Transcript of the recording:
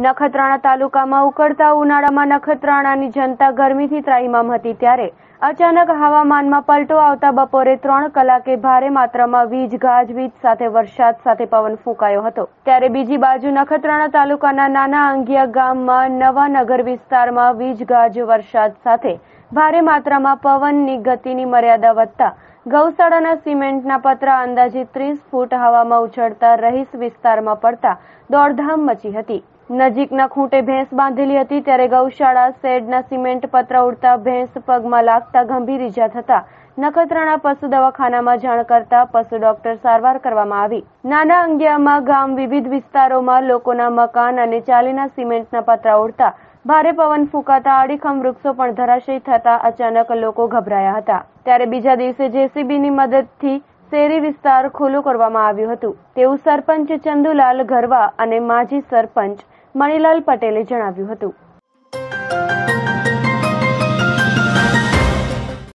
નખત્રાણા તાલુકામાં ઉકળતા ઉનાળામાં નખત્રાણાની જનતા ગરમીથી ત્રાહિમામ હતી, ત્યારે અચાનક હવામાનમાં પલટો આવતા બપોરે 3 કલાકે ભારે માત્રામાં વીજ ગાજવીજ સાથે વરસાદ સાથે પવન ફૂંકાયો હતો। ત્યારે બીજી બાજુ નખત્રાણા તાલુકાના નાના અંગિયા ગામમાં નવા નગર વિસ્તારમાં વીજ ગાજ વરસાદ સાથે ભારે માત્રામાં પવનની ગતિની મર્યાદા વધતા ગૌશાળાના સિમેન્ટના પતરા અંદાજે 30 ફૂટ હવામાં ઉછળતા રહીશ વિસ્તારમાં પડતા દોડધામ મચી હતી। નજીકના ખૂંટે ભેંસ બાંધેલી હતી, ત્યારે ગૌશાળા શેડના સિમેન્ટ પતરા ઉડતા ભેંસ પગમાં લાગતા ગંભીર ઈજા થતા નખત્રાણા પશુ દવાખાનામાં જાણ કરતા પશુ ડોક્ટર સારવાર કરવામાં આવી। નાના અંગિયામાં ગામ વિવિધ વિસ્તારોમાં લોકોના મકાન અને ચાલીના સિમેન્ટના પતરા ઉડતા भारे पवन फूंकाता आड़ीखम वृक्षों पर धराशयी थता अचानक लोको गभराया हता। त्यारे बीजा दिवसे जेसीबीनी मददथी शेरी विस्तार खुल्लो करवामां आव्यो हतो, तेवुं सरपंच चंदुलाल घरवा अने माजी सरपंच मणिलाल पटेले जणाव्युं हतुं।